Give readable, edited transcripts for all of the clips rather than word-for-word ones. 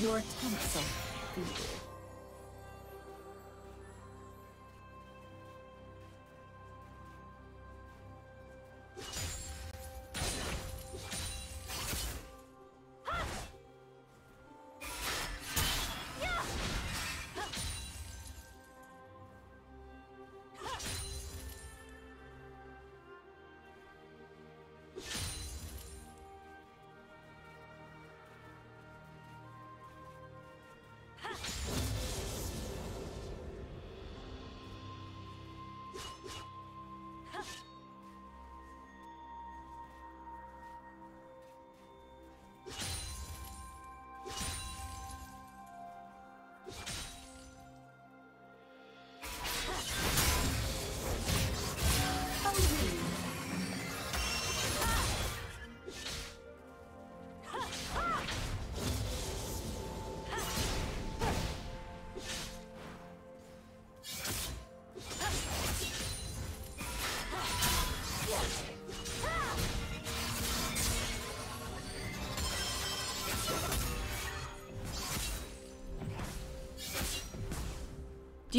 Your tonsil feeble. Do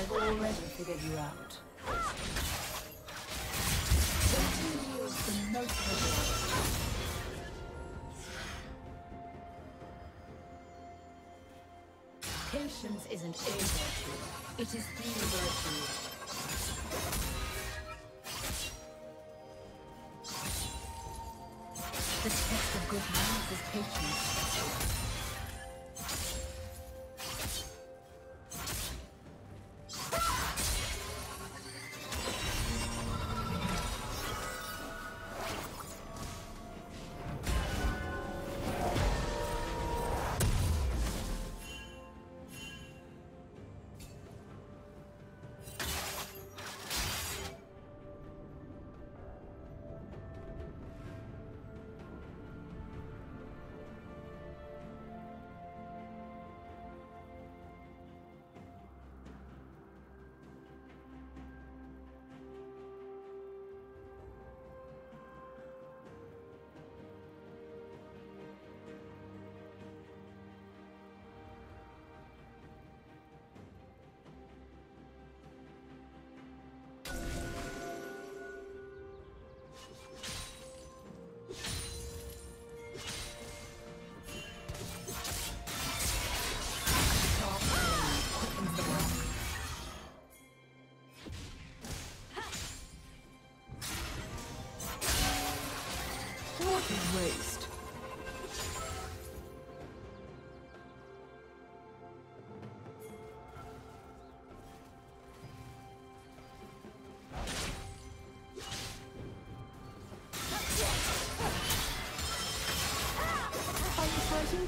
I've already figured you out. 17 years for no trouble. Patience isn't a virtue. It is the virtue. The test of good minds is patience.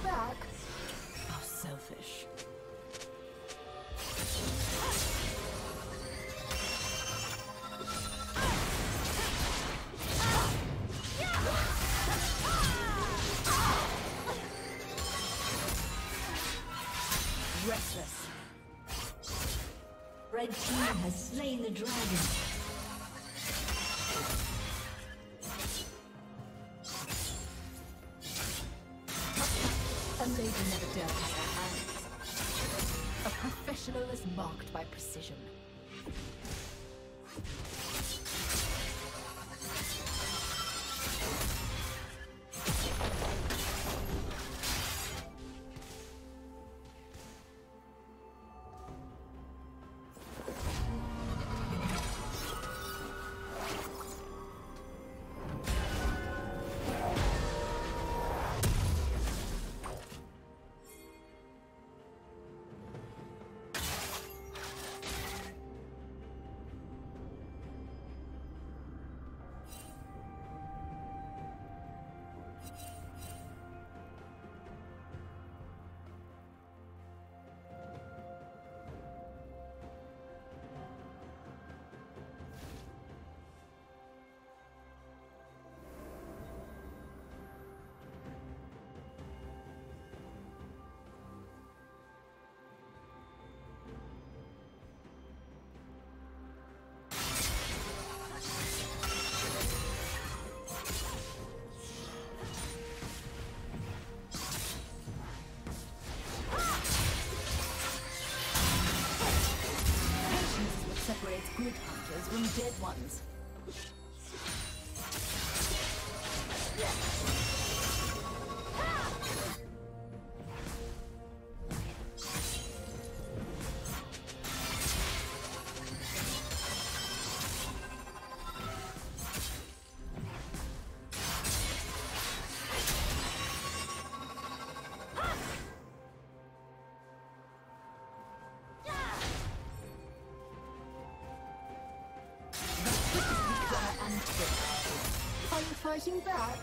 back. How selfish. Restless. Red team has slain the dragon. Marked by precision. Good hunters from dead ones. Fighting back.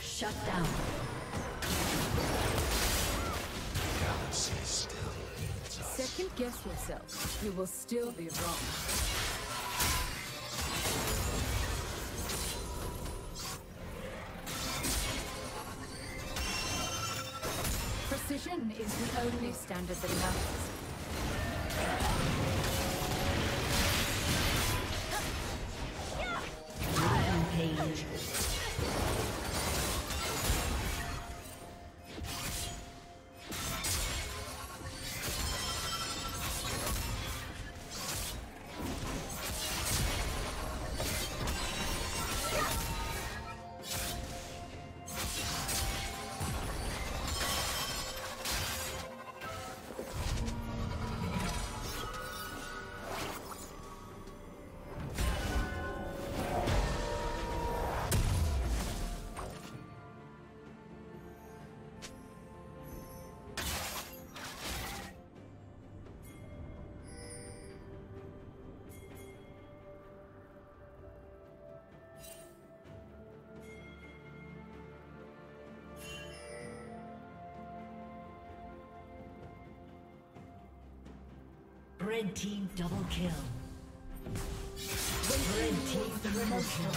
Shut down. Second guess yourself. You will still be wrong. Precision is the only standard that matters. Red team double kill. Red team double kill.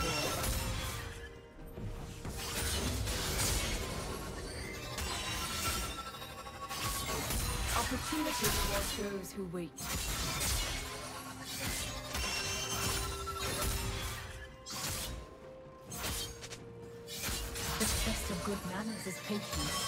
Opportunity rewards those who wait. The test of good manners is patience.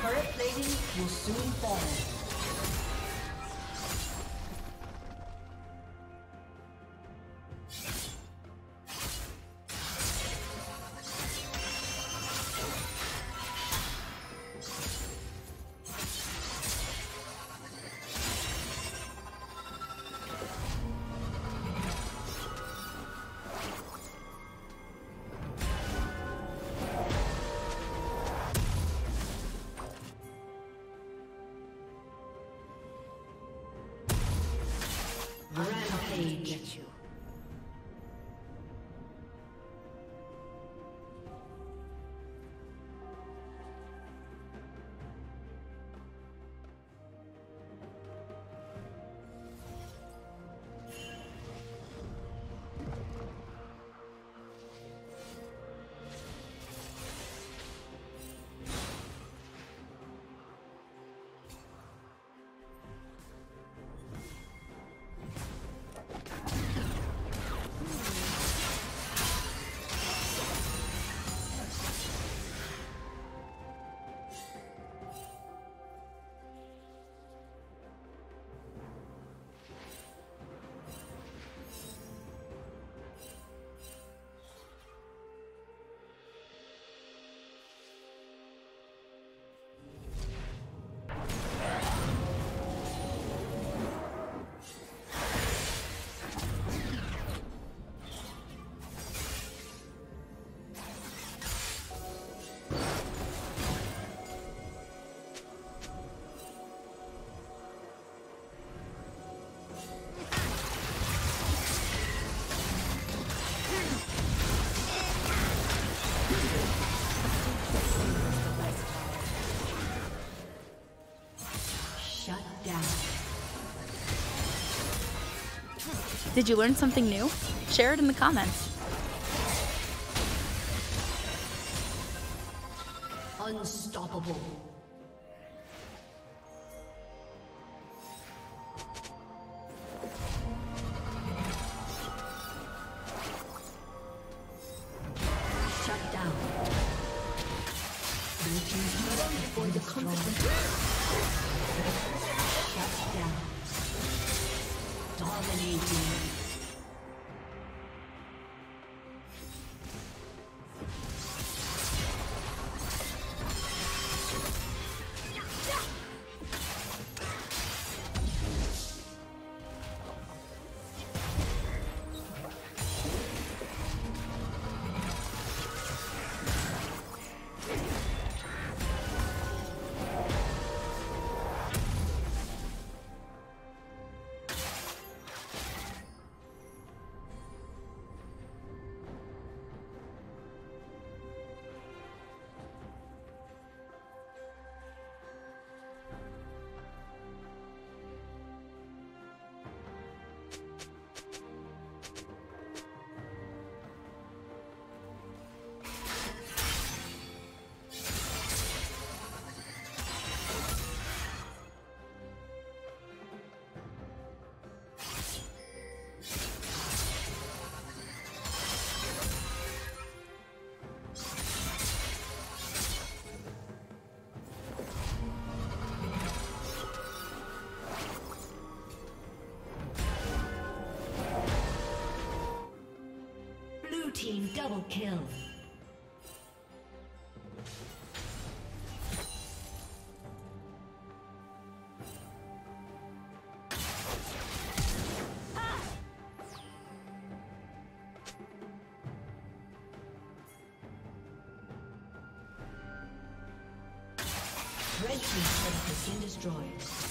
Turret plating will soon fall. Did you learn something new? Share it in the comments. Unstoppable. Shut down. For the Shut down. Dominating. Team double kill. Red team's turret has been destroyed.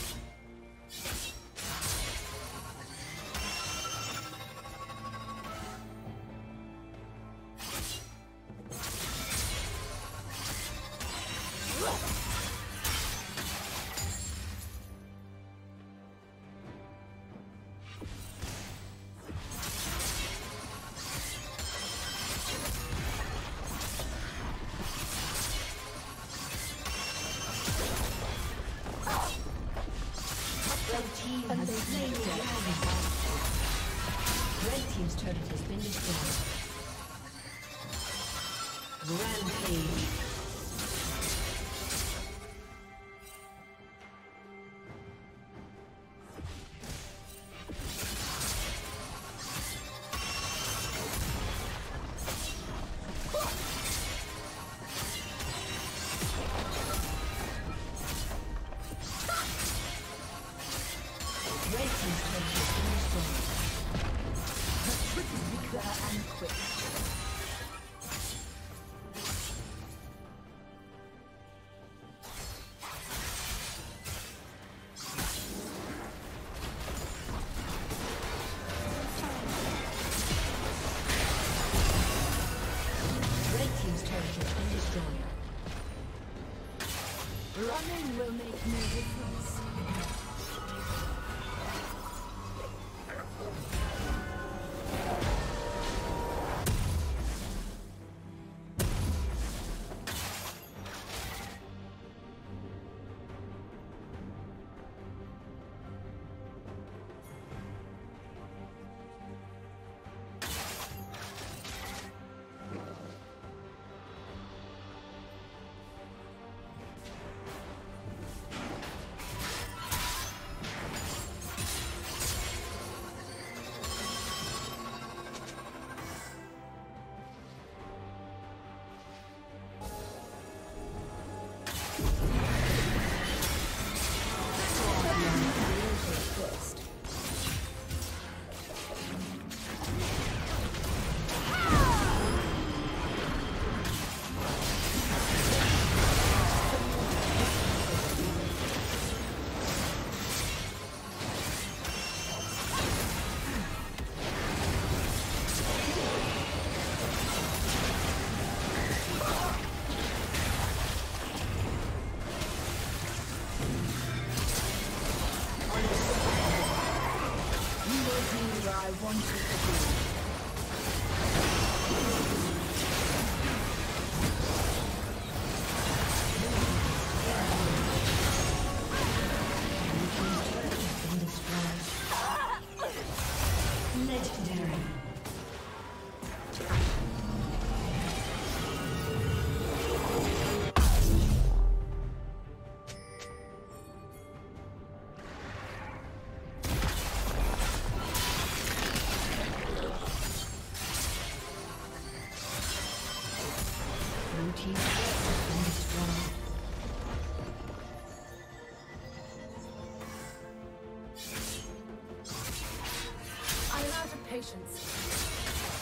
Running will make no difference.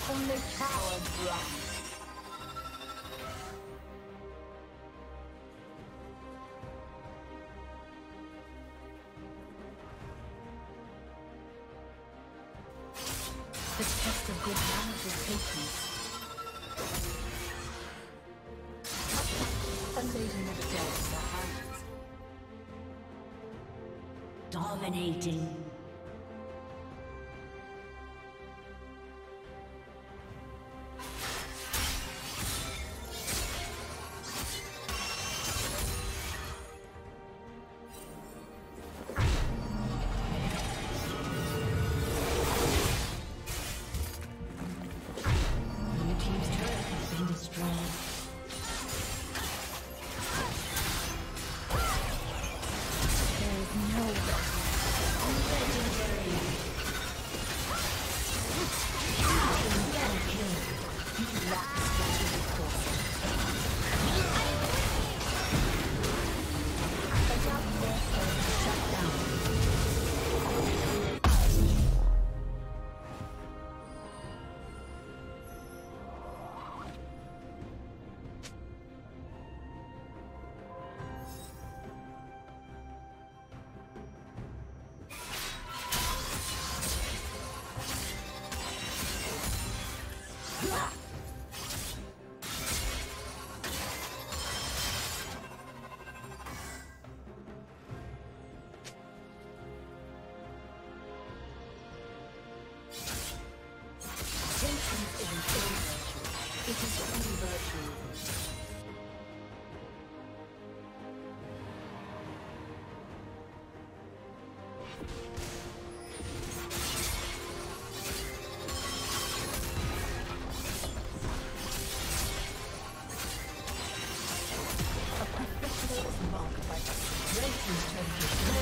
From the tower block. The test of good manners is patience. A lady never dares her hands. Dominating. Blue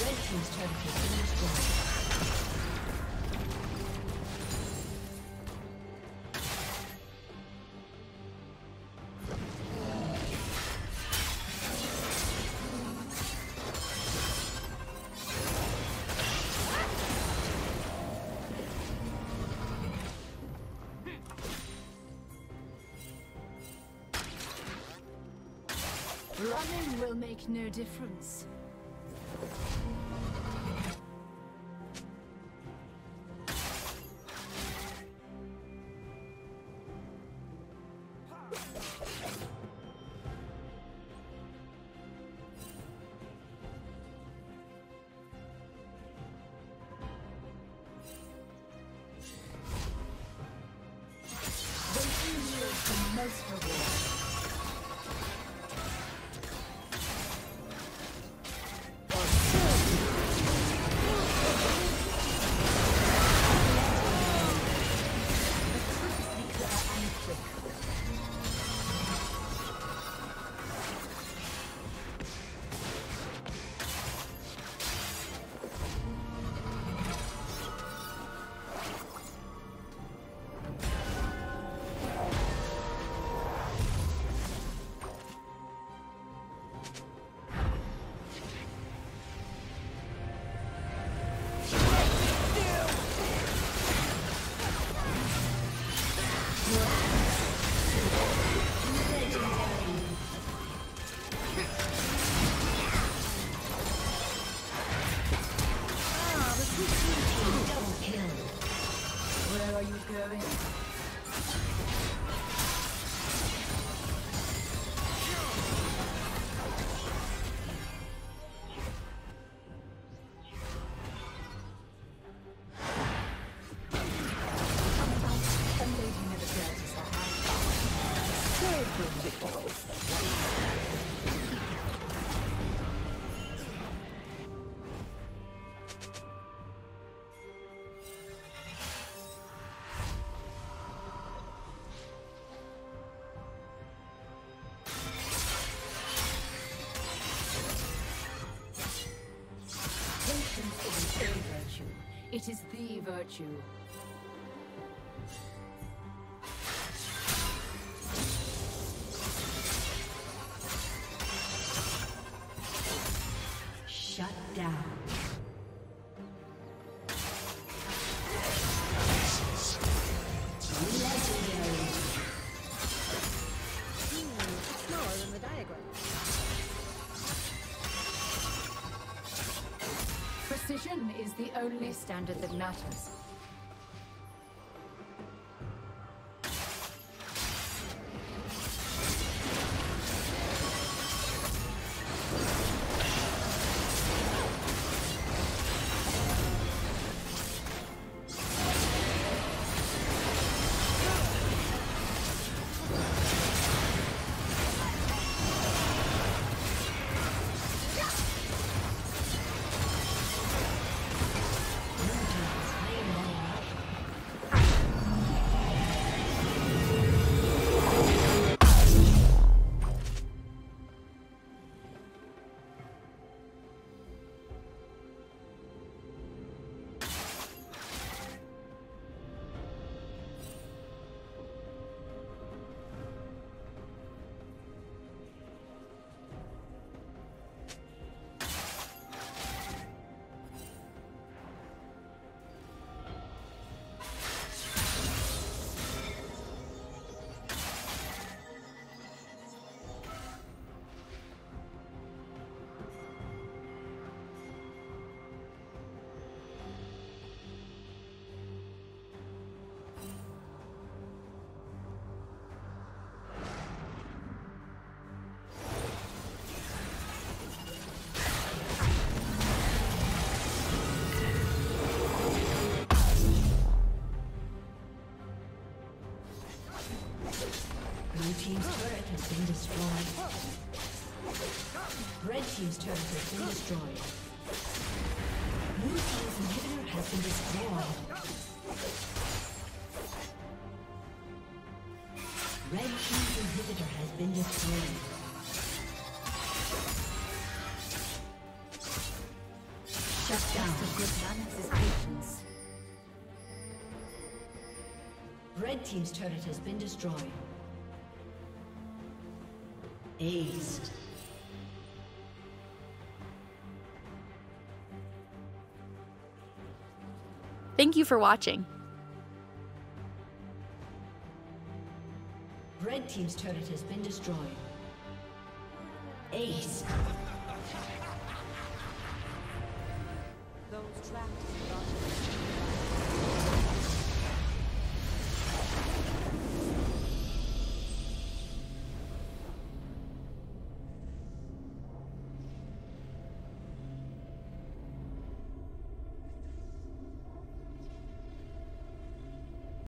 Red team's turret has been destroyed. Running will make no difference. It is the virtue. Shut down. Precision is the only standard that matters. Blue team has slain. destroyed. Red team's turret has been destroyed. Blue team's inhibitor has been destroyed. Red team's inhibitor has been destroyed. Shut down. Red team's turret has been destroyed. Aced. Thank you for watching. Red team's turret has been destroyed. Aced. Those trapped in the darkness.